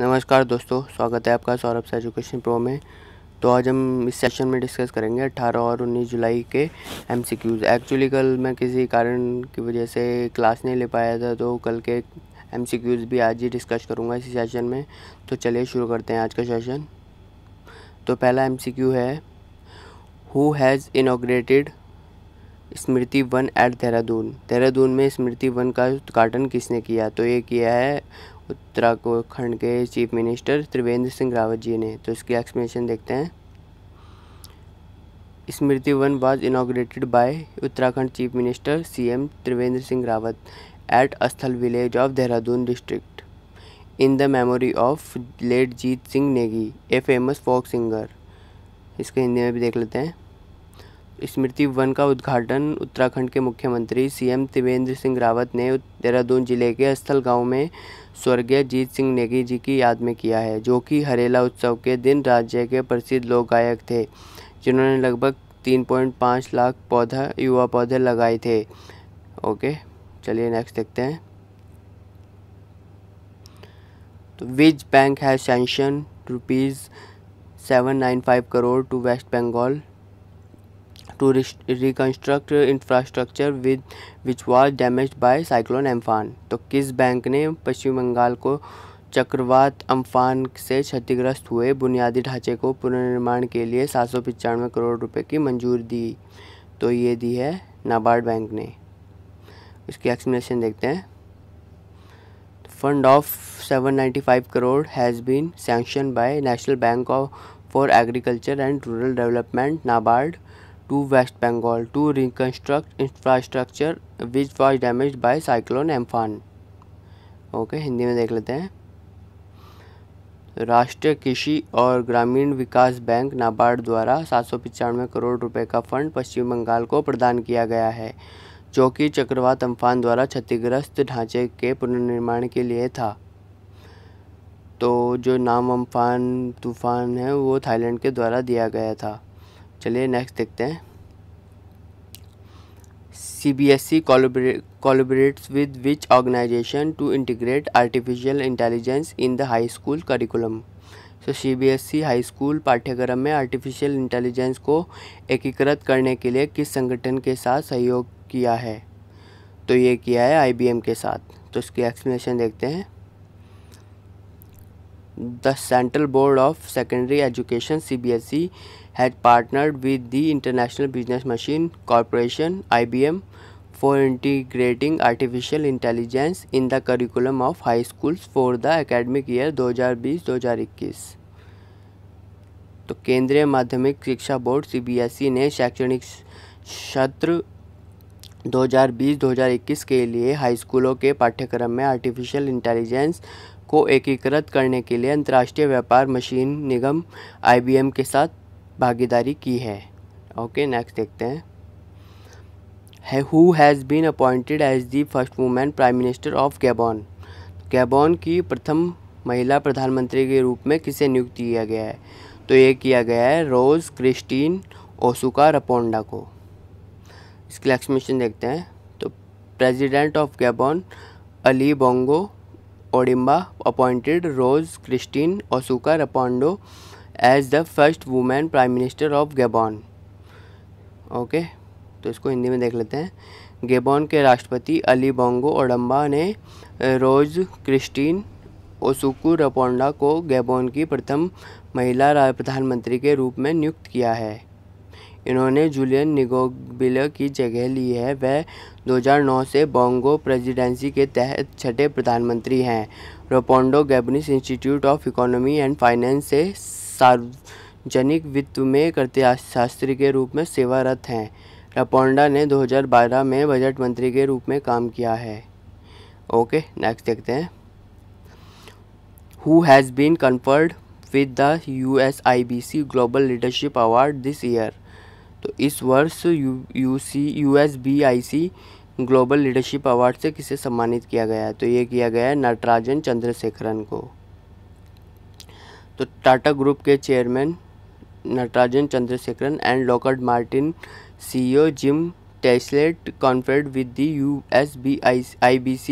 नमस्कार दोस्तों, स्वागत है आपका सौरभ्स एजुकेशन प्रो में। तो आज हम इस सेशन में डिस्कस करेंगे 18 और 19 जुलाई के एमसीक्यूज़। एक्चुअली कल मैं किसी कारण की वजह से क्लास नहीं ले पाया था, तो कल के एमसीक्यूज़ भी आज ही डिस्कस करूँगा इसी सेशन में। तो चलिए शुरू करते हैं आज का सेशन। तो पहला एमसीक्यू है, who has inaugurated Smriti Van at Dehradun. Dehradun में स्मृति वन का उद्घाटन किसने किया? तो ये किया है उत्तराखंड के चीफ मिनिस्टर त्रिवेंद्र सिंह रावत जी ने। तो इसकी एक्सप्लेनेशन देखते हैं। Smriti Van was inaugurated by Uttarakhand chief minister CM Trivendra Singh Rawat at Sthal village of Dehradun district in the memory of late Jeet Singh Negi, a famous folk singer. इसके हिंदी में भी देख लेते हैं। स्मृति वन का उद्घाटन उत्तराखंड के मुख्यमंत्री सीएम त्रिवेंद्र सिंह रावत ने देहरादून जिले के स्थल गांव में स्वर्गीय जीत सिंह नेगी जी की याद में किया है, जो कि हरेला उत्सव के दिन राज्य के प्रसिद्ध लोक गायक थे, जिन्होंने लगभग 3.5 लाख युवा पौधे लगाए थे। ओके, चलिए नेक्स्ट देखते हैं। तो which bank has sanction ₹795 crore to waste Bengal to reconstruct infrastructure which was damaged by cyclone Amphan. तो किस बैंक ने पश्चिम बंगाल को चक्रवात अम्फान से क्षतिग्रस्त हुए बुनियादी ढांचे को पुनर्निर्माण के लिए ₹795 करोड़ रुपए की मंजूरी दी? तो ये दी है नाबार्ड बैंक ने। इसकी एक्सप्लेनेशन देखते हैं। Fund of 795 crore has been sanction by national bank of for agriculture and rural development NABARD to waste Bengal to reconstruct infrastructure which was damage by cyclone Amphan. Okay, Hindi में देख लेते हैं। राष्ट्रीय कृषि और ग्रामीण विकास बैंक नाबार्ड द्वारा ₹795 करोड़ रुपए का फंड पश्चिम बंगाल को प्रदान किया गया है, जो कि चक्रवात अम्फान द्वारा क्षतिग्रस्त ढांचे के पुनर्निर्माण के लिए था। तो जो नाम अम्फान तूफान है वो थाईलैंड के द्वारा दिया गया था। चलिए नेक्स्ट देखते हैं। CBSE collaborates with which organization to integrate artificial intelligence in the high school curriculum? So CBSE high school पाठ्यक्रम में आर्टिफिशियल इंटेलिजेंस को एकीकृत करने के लिए किस संगठन के साथ सहयोग किया है? तो ये किया है IBM के साथ। तो इसकी एक्सप्लेनेशन देखते हैं। The Central Board of Secondary Education CBSE had partnered with the International Business Machine Corporation IBM for integrating artificial intelligence in the curriculum of high schools for the academic year 2020-2021। तो केंद्रीय माध्यमिक शिक्षा board CBSE ने शैक्षणिक सत्र 2020-2021 के लिए high स्कूलों के पाठ्यक्रम में आर्टिफिशियल इंटेलिजेंस को एकीकृत करने के लिए अंतर्राष्ट्रीय व्यापार मशीन निगम IBM के साथ भागीदारी की है। ओके, नेक्स्ट देखते हैं। Who has been appointed as the first women prime minister of Gabon. Gabon की प्रथम महिला प्रधानमंत्री के रूप में किसे नियुक्त किया गया है? तो ये किया गया है रोज़ क्रिस्टीन ओसुका रपोंडा को। इसकी एक्सप्लेनेशन देखते हैं। तो president of Gabon Ali Bongo Ondimba appointed Rose Christine Ossouka Raponda as the first women prime minister of Gabon. Okay, तो इसको हिंदी में देख लेते हैं। गैबॉन के राष्ट्रपति अली बोंगो ओडिम्बा ने रोज़ क्रिस्टीन ओसुका रपोंडा को गैबॉन की प्रथम महिला प्रधानमंत्री के रूप में नियुक्त किया है। इन्होंने जूलियन निगोबिले की जगह ली है। वह 2009 से बोंगो प्रेसिडेंसी के तहत छठे प्रधानमंत्री हैं। Raponda Gabonese institute of economy and finance से सार्वजनिक वित्त में अर्थशास्त्री के रूप में सेवारत हैं। रपोंडा ने 2012 में बजट मंत्री के रूप में काम किया है। ओके, नेक्स्ट देखते हैं। Who has been conferred with the USIBC global leadership award this year. तो इस वर्ष USIBC ग्लोबल लीडरशिप अवार्ड से किसे सम्मानित किया गया है? तो ये किया गया है नटराजन चंद्रशेखरन को। तो टाटा ग्रुप के chairman Natarajan Chandrasekaran and Lockheed Martin CEO Jim Taiclet conferred with the USIBC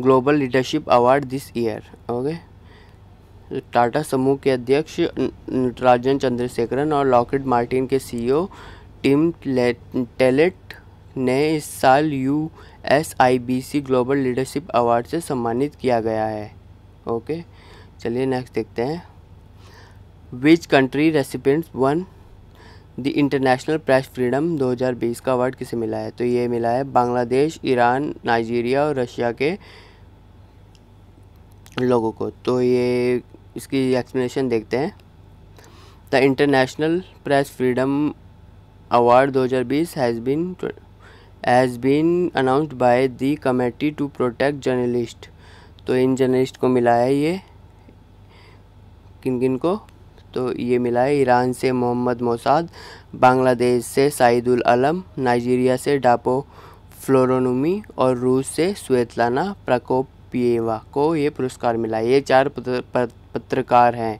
global leadership award this year. Okay, Tata समूह के अध्यक्ष नटराजन चंद्रशेखरन और लॉकहीड मार्टिन के सीईओ टिम टेलेट ने इस साल यूएसआईबीसी ग्लोबल लीडरशिप अवार्ड से सम्मानित किया गया है। ओके, चलिए नेक्स्ट देखते हैं। Which country recipients won the international press freedom 2020 का अवार्ड किसे मिला है? तो ये मिला है बांग्लादेश, ईरान, नाइजीरिया और रशिया के लोगों को। तो ये इसकी एक्सप्लेनेशन देखते हैं। The international press freedom award 2020 has been announced by the committee to protect journalist. तो इन जर्नलिस्ट को मिला है ये किन को? तो ये मिला है ईरान से मोहम्मद मोसाद, बांग्लादेश से साइदुल अलम, नाइजीरिया से डापो फ्लोरोनोमी और रूस से स्वेतलाना प्रकोपिएवा को ये पुरस्कार मिला। ये चार पत्रकार हैं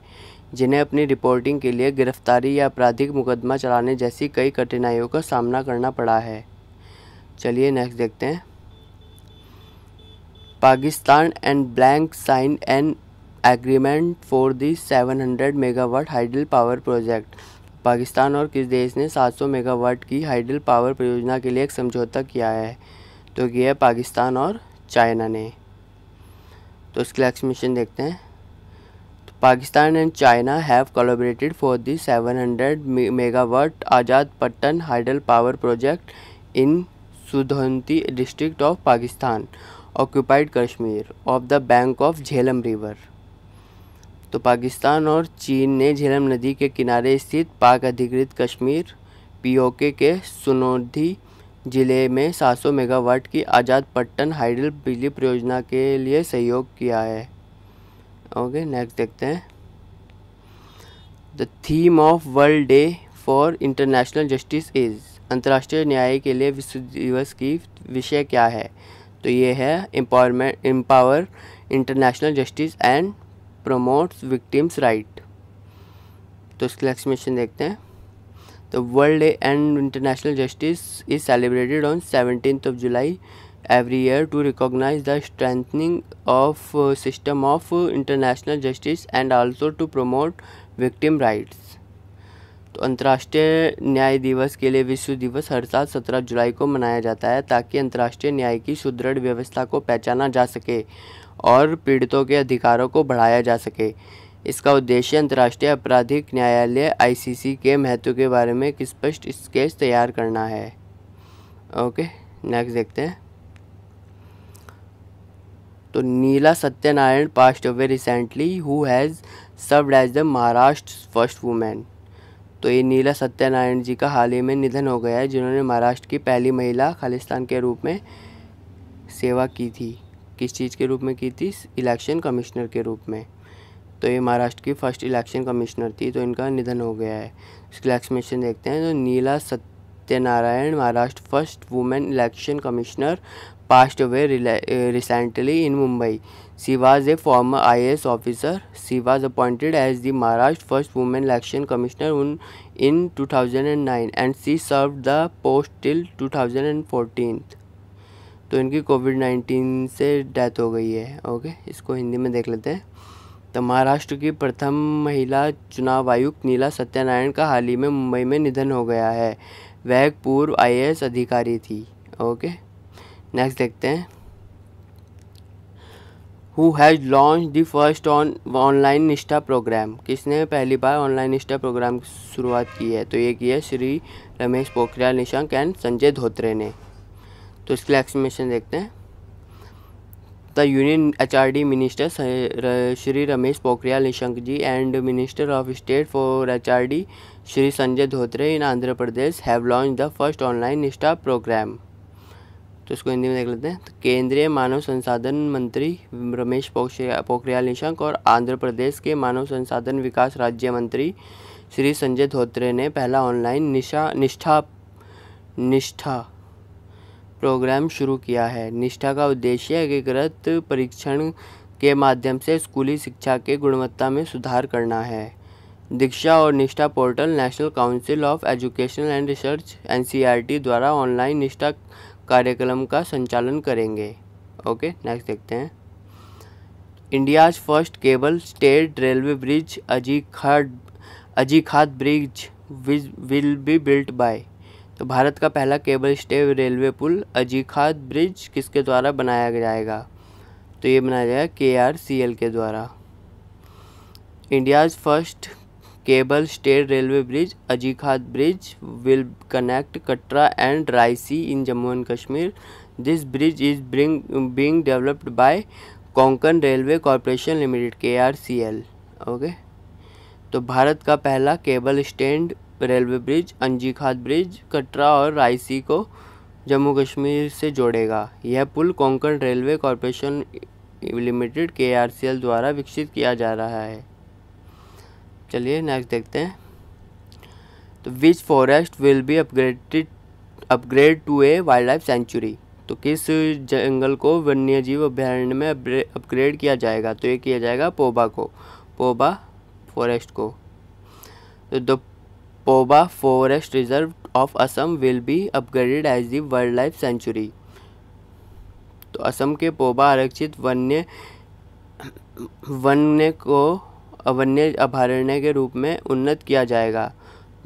जिन्हें अपनी रिपोर्टिंग के लिए गिरफ्तारी या आपराधिक मुकदमा चलाने जैसी कई कठिनाइयों का सामना करना पड़ा है। चलिए नेक्स्ट देखते हैं। Pakistan and blank sign an agreement for the 700 megawatt hydel power project. Pakistan और किस देश ने 700 मेगावाट की हाइडल पावर परियोजना के लिए एक समझौता किया है? तो यह है पाकिस्तान और चाइना ने। तो इसके एक्सप्लेनेशन देखते हैं। तो Pakistan and China have collaborated for the 700 megawatt Azad Pattan hydel power project in Sudhnoti district of Pakistan occupied Kashmir of the bank of Jhelum river. तो पाकिस्तान और चीन ने झेलम नदी के किनारे स्थित पाक अधिकृत कश्मीर पीओके के सुनोधी ज़िले में 700 मेगावाट की आज़ाद पट्टन हाइडल बिजली परियोजना के लिए सहयोग किया है। ओके, नेक्स्ट देखते हैं। The theme of world day for international justice is. अंतर्राष्ट्रीय न्याय के लिए विश्व दिवस की विषय क्या है? तो ये है empower international justice and promotes victims right. तो इसके एक्सप्लेनेशन देखते हैं। तो world day and international justice is celebrated on 17 July every year to recognize the strengthening of system of international justice and also to promote victim rights. तो अंतर्राष्ट्रीय न्याय दिवस के लिए विश्व दिवस हर साल 17 जुलाई को मनाया जाता है ताकि अंतर्राष्ट्रीय न्याय की सुदृढ़ व्यवस्था को पहचाना जा सके और पीड़ितों के अधिकारों को बढ़ाया जा सके। इसका उद्देश्य अंतर्राष्ट्रीय आपराधिक न्यायालय आईसीसी के महत्व के बारे में एक स्पष्ट स्केच तैयार करना है। ओके, नेक्स्ट देखते हैं। तो Neela Satyanarayan passed away recently who has served as the Maharashtra first women. तो ये नीला सत्यनारायण जी का हाल ही में निधन हो गया है जिन्होंने महाराष्ट्र की पहली महिला खालिस्तान के रूप में सेवा की थी। किस चीज़ के रूप में की थी? इलेक्शन कमिश्नर के रूप में। तो ये महाराष्ट्र की फर्स्ट इलेक्शन कमिश्नर थी, तो इनका निधन हो गया है। इसके एक्सप्लेनेशन देखते हैं। तो Neela Satyanarayan Maharashtra first women election commissioner passed away recently in Mumbai. She was a former IAS officer. She was appointed as the Maharashtra first women election commissioner in 2009 and she serve the post till 2014। तो इनकी कोविड-19 से death हो गई है। Okay, इसको हिंदी में देख लेते हैं। तो महाराष्ट्र की प्रथम महिला चुनाव आयुक्त नीला सत्यनारायण का हाल ही में मुंबई में निधन हो गया है। वह एक पूर्व IAS अधिकारी थी। ओके, नेक्स्ट देखते हैं। Who has launch the first online निष्ठा प्रोग्राम। किसने पहली बार ऑनलाइन निष्ठा प्रोग्राम की शुरुआत की है? तो ये की है श्री रमेश पोखरियाल निशंक एंड संजय धोत्रे ने। तो इसके लिए एक्सप्लेनेशन देखते हैं। The union HRD minister Shri Ramesh Pokhriyal Nishank ji and minister of state for HRD Shri Sanjay Dhotre in Andhra Pradesh have launch the first online निष्ठा प्रोग्राम। तो इसको हिंदी में देख लेते हैं। तो केंद्रीय मानव संसाधन मंत्री रमेश पोखरियाल निशंक और आंध्र प्रदेश के मानव संसाधन विकास राज्य मंत्री श्री संजय धोत्रे ने पहला ऑनलाइन निष्ठा प्रोग्राम शुरू किया है। निष्ठा का उद्देश्य एकीकृत परीक्षण के माध्यम से स्कूली शिक्षा के गुणवत्ता में सुधार करना है। दीक्षा और निष्ठा portal national council of educational and research NCERT द्वारा ऑनलाइन निष्ठा कार्यक्रम का संचालन करेंगे। ओके, नेक्स्ट देखते हैं। India's first cable-stayed railway bridge, Anji Khad Bridge, will be built by. तो भारत का पहला केबल स्टे रेलवे पुल अंजी खाद ब्रिज किसके द्वारा बनाया जाएगा? तो ये बनाया जाएगा KRCL के द्वारा. India's first cable stay railway bridge Anji Khad bridge will connect Katra and Reasi in Jammu and Kashmir. This bridge is being developed by Konkan railway corporation limited KRCL. Okay, तो भारत का पहला cable stand railway bridge Anji Khad bridge Katra और रायसी को जम्मू कश्मीर से जोड़ेगा. यह पुल Konkan railway corporation limited KRCL द्वारा विकसित किया जा रहा है. चलिए नेक्स्ट देखते हैं. तो which forest will be upgrade to a wild life sanctuary. तो किस जंगल को वन्य जीव अभ्यारण्य में अपग्रेड किया जाएगा? तो ये किया जाएगा पोबा फॉरेस्ट को. तो Poba forest reserve of Assam will be upgraded as the wild life sanctuary. तो असम के पोबा आरक्षित वन्य अभयारण्य के रूप में उन्नत किया जाएगा.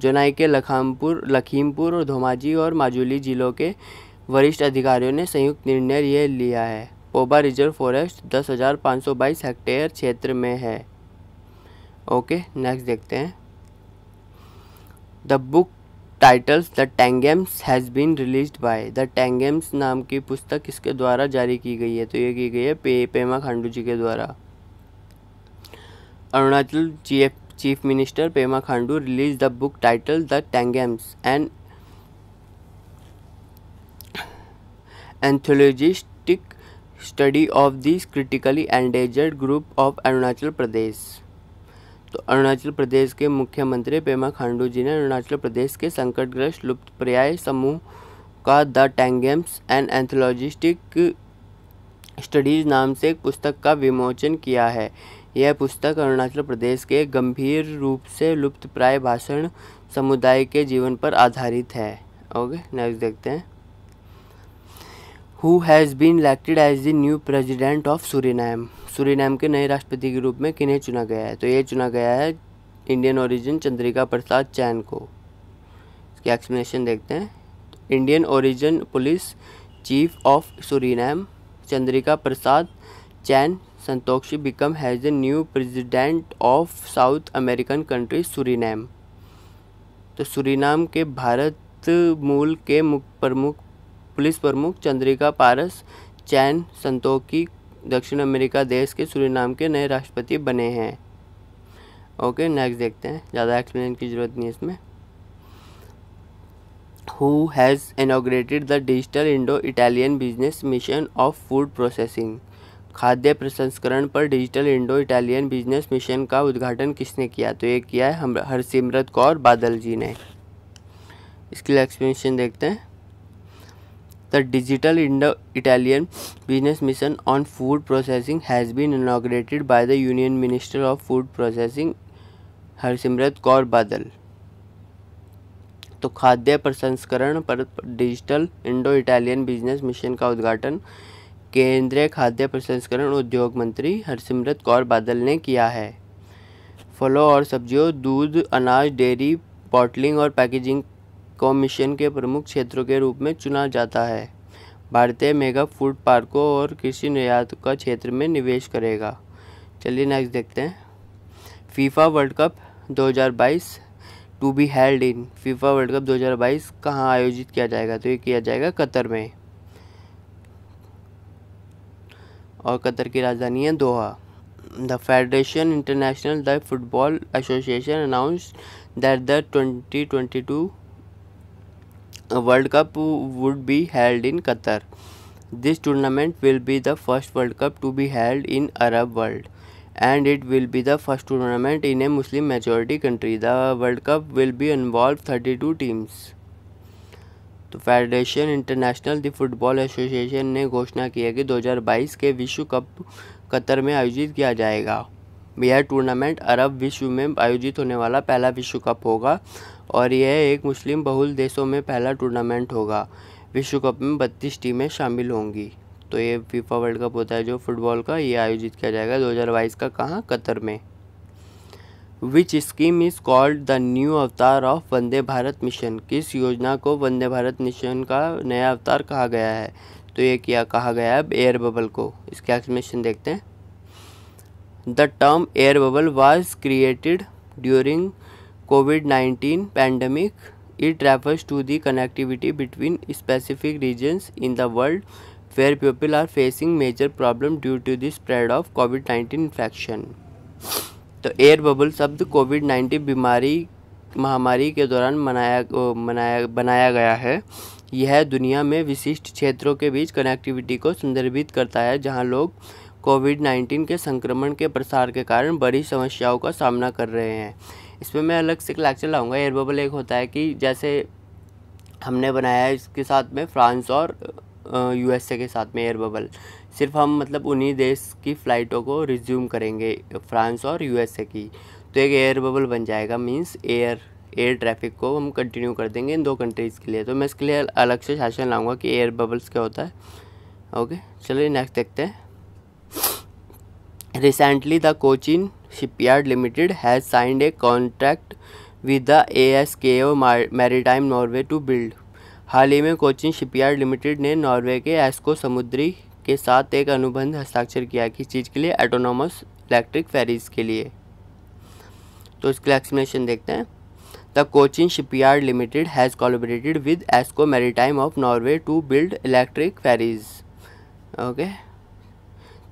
जोनाई के लखीमपुर और धोमाजी और माजुली जिलों के वरिष्ठ अधिकारियों ने संयुक्त निर्णय ये लिया है. पोबा रिजर्व फॉरेस्ट 10,522 हेक्टेयर क्षेत्र में है. ओके, नेक्स्ट देखते हैं. The book titles the Tangams has been released by. The Tangams नाम की पुस्तक किसके द्वारा जारी की गई है? तो ये की गई है पेमा खांडू जी के द्वारा. Arunachal chief minister Pema Khandu release the book title the Tangams an anthologistic study of this critically endangered group of Arunachal Pradesh. तो अरुणाचल प्रदेश के मुख्यमंत्री पेमा खांडू जी ने अरुणाचल प्रदेश के संकटग्रस्त लुप्तप्राय समूह का the Tangams and anthologistic studies नाम से एक पुस्तक का विमोचन किया है. यह पुस्तक अरुणाचल प्रदेश के गंभीर रूप से लुप्तप्राय भाषण समुदाय के जीवन पर आधारित है. ओके, नेक्स्ट देखते हैं. Who has been elected as the new president of Suriname. Suriname के नए राष्ट्रपति के रूप में किन्हें चुना गया है? तो ये चुना गया है इंडियन ओरिजिन चंद्रिका प्रसाद चैन को. इसकी एक्सप्लेनेशन देखते हैं. Indian origin police chief of Suriname Chandrika Prasad Chan Santokhi become has the new president of South American country Suriname. तो सूरीनाम के भारत मूल के पुलिस प्रमुख चंद्रिका पारस चैन संतोखी दक्षिण अमेरिका देश के सूरीनाम के नए राष्ट्रपति बने हैं. ओके, नेक्स्ट देखते हैं. ज़्यादा एक्सप्लेन की जरूरत नहीं है इसमें. Who has inaugurated the digital Indo Italian business mission of food processing. खाद्य प्रसंस्करण पर digital Indo Italian business mission का उद्घाटन किसने किया? तो ये किया है हरसिमरत कौर बादल जी ने. इसके लिए एक्सप्लेनेशन देखते हैं. The Digital Indo-Italian Business Mission on Food Processing has been inaugurated by the Union Minister of Food Processing Harsimrat Kaur Badal. तो खाद्य प्रसंस्करण पर digital Indo Italian business mission का उद्घाटन केंद्रीय खाद्य प्रसंस्करण उद्योग मंत्री हरसिमरत कौर बादल ने किया है. फलों और सब्जियों, दूध, अनाज, डेयरी, बॉटलिंग और पैकेजिंग को मिशन के प्रमुख क्षेत्रों के रूप में चुना जाता है. भारतीय मेगा फूड पार्कों और कृषि निर्यात का क्षेत्र में निवेश करेगा. चलिए नेक्स्ट देखते हैं. FIFA world cup 2022 to be held in. FIFA world cup 2022 कहाँ आयोजित किया जाएगा? तो ये किया जाएगा कतर में, और कतर की राजधानी है Doha. The Federation International the Football Association announced that the 2022 world cup would be held in Qatar. This tournament will be the first world cup to be held in Arab world and it will be the first tournament in a Muslim majority country. The world cup will be involve 32 teams. तो federation international the football association ने घोषणा की है कि 2022 के विश्व cup Qatar में आयोजित किया जाएगा. यह टूर्नामेंट अरब विश्व में आयोजित होने वाला पहला विश्व कप होगा और यह एक मुस्लिम बहुल देशों में पहला टूर्नामेंट होगा. विश्व कप में 32 टीमें शामिल होंगी. तो ये फीफा वर्ल्ड कप होता है जो फुटबॉल का, ये आयोजित किया जाएगा 2022 का, कहाँ? कतर में। Which scheme is called the new अवतार ऑफ वंदे भारत मिशन, किस योजना को वंदे भारत मिशन का नया अवतार कहा गया है? तो ये क्या कहा गया है? एयर बबल को। इसके एक्सप्लेनेशन देखते हैं। The term air bubble was created during COVID-19 pandemic. It refers to the connectivity between specific regions in the world where people are facing major problem due to the spread of COVID-19 infection. तो air bubble शब्द COVID-19 बीमारी महामारी के दौरान बनाया गया है। यह दुनिया में विशिष्ट क्षेत्रों के बीच कनेक्टिविटी को संदर्भित करता है जहां लोग COVID-19 के संक्रमण के प्रसार के कारण बड़ी समस्याओं का सामना कर रहे हैं। इसमें मैं अलग से लेक्चर लाऊंगा। एयर बबल एक होता है कि जैसे हमने बनाया है, इसके साथ में फ्रांस और यूएसए के साथ में एयर बबल, सिर्फ हम मतलब उन्हीं देश की फ़्लाइटों को रिज्यूम करेंगे, फ्रांस और यूएसए की, तो एक एयर बबल बन जाएगा। मींस एयर ट्रैफिक को हम कंटिन्यू कर देंगे इन दो कंट्रीज़ के लिए। तो मैं इसके लिए अलग से सेशन लाऊंगा कि एयर बबल्स क्या होता है। ओके, चलिए नेक्स्ट देखते हैं। Recently the Cochin shipyard limited has signed a contract with the ASKO maritime Norway to build. हाल ही में कोचीन शिपयार्ड लिमिटेड ने नॉर्वे के एस्को समुद्री के साथ एक अनुबंध हस्ताक्षर किया, किस चीज़ के लिए? ऑटोनॉमस इलेक्ट्रिक फेरीज के लिए। तो इसके एक्सप्लेनेशन देखते हैं। The Cochin shipyard limited has collaborated with एस्को maritime of Norway to build electric ferries. Okay,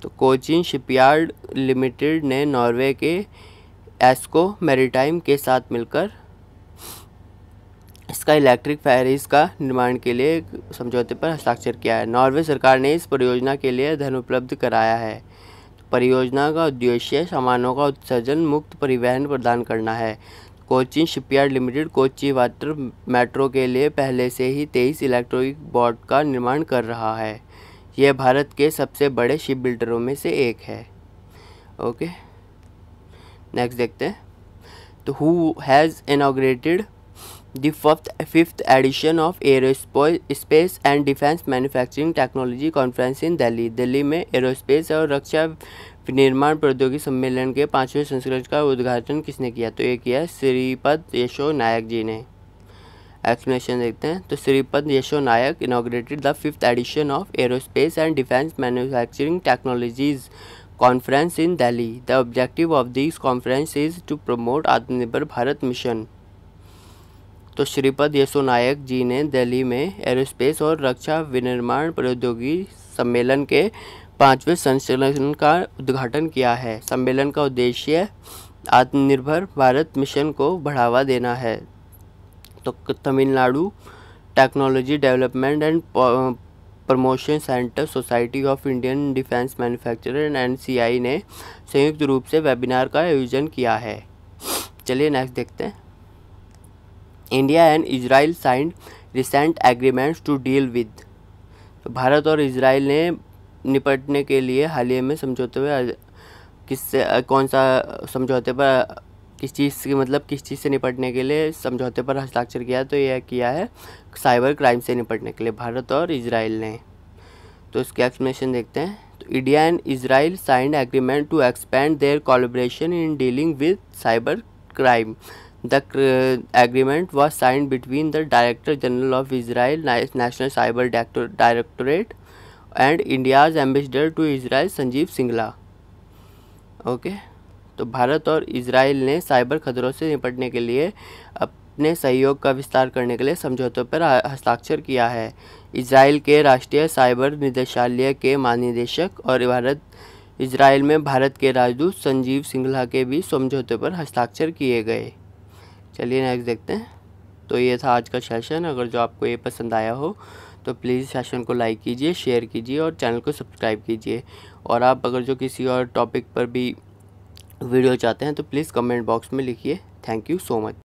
तो कोचीन शिपयार्ड लिमिटेड ने नॉर्वे के एस्को मैरीटाइम के साथ मिलकर इसका इलेक्ट्रिक फेरीज का निर्माण के लिए एक समझौते पर हस्ताक्षर किया है। नॉर्वे सरकार ने इस परियोजना के लिए धन उपलब्ध कराया है। परियोजना का उद्देश्य सामानों का उत्सर्जन मुक्त परिवहन प्रदान करना है। Cochin shipyard limited Kochi water metro के लिए पहले से ही 23 इलेक्ट्रिक बोट का निर्माण कर रहा है। यह भारत के सबसे बड़े शिप बिल्डरों में से एक है। ओके, नेक्स्ट देखते हैं। तो who has inaugurated the fifth edition of aerospace and defence manufacturing technology conference in Delhi. Delhi में एरोस्पेस और रक्षा विनिर्माण प्रौद्योगिकी सम्मेलन के 5वें संस्करण का उद्घाटन किसने किया? तो ये किया श्रीपद यशोनायक जी ने। एक्सप्लेनेशन देखते हैं। तो Shripad Yessonaik inaugurated the fifth edition of aerospace and defence manufacturing technologies conference in Delhi. The objective of this conference is to promote Atmanirbhar Bharat mission. तो श्रीपद यशोनायक जी ने दिल्ली में एरोस्पेस और रक्षा विनिर्माण प्रौद्योगिकी सम्मेलन के 5वें संस्करण का उद्घाटन किया है। सम्मेलन का उद्देश्य आत्मनिर्भर भारत मिशन को बढ़ावा देना है। तो Tamil Nadu technology development and promotion centre society of Indian defence manufacturer NCI ने संयुक्त रूप से वेबिनार का आयोजन किया है। चलिए नेक्स्ट देखते हैं। India and Israel signed recent agreements to deal with. Bharat और इजराइल ने निपटने के लिए हाल ही में समझौते पर किस चीज़ से निपटने के लिए समझौते पर हस्ताक्षर किया? तो यह किया है साइबर क्राइम से निपटने के लिए भारत और इजराइल ने। तो इसके एक्सप्लेनेशन देखते हैं। तो India and Israel signed agreement to expand their collaboration in dealing with cyber crime. The agreement was signed between the Director General of Israel National Cyber Directorate and India's Ambassador to Israel Sanjeev Singla. Okay, तो भारत और Israel ने cyber खतरों से निपटने के लिए अपने सहयोग का विस्तार करने के लिए समझौतों पर हस्ताक्षर किया है। इजराइल के राष्ट्रीय साइबर निदेशालय के महानिदेशक और इजराइल में भारत के राजदूत संजीव सिंगला के भी समझौते पर हस्ताक्षर किए गए। चलिए नेक्स्ट देखते हैं। तो ये था आज का सेशन। अगर जो आपको ये पसंद आया हो तो प्लीज़ सेशन को लाइक कीजिए, शेयर कीजिए और चैनल को सब्सक्राइब कीजिए। और आप अगर जो किसी और टॉपिक पर भी वीडियो चाहते हैं तो प्लीज़ कमेंट बॉक्स में लिखिए। Thank you so much.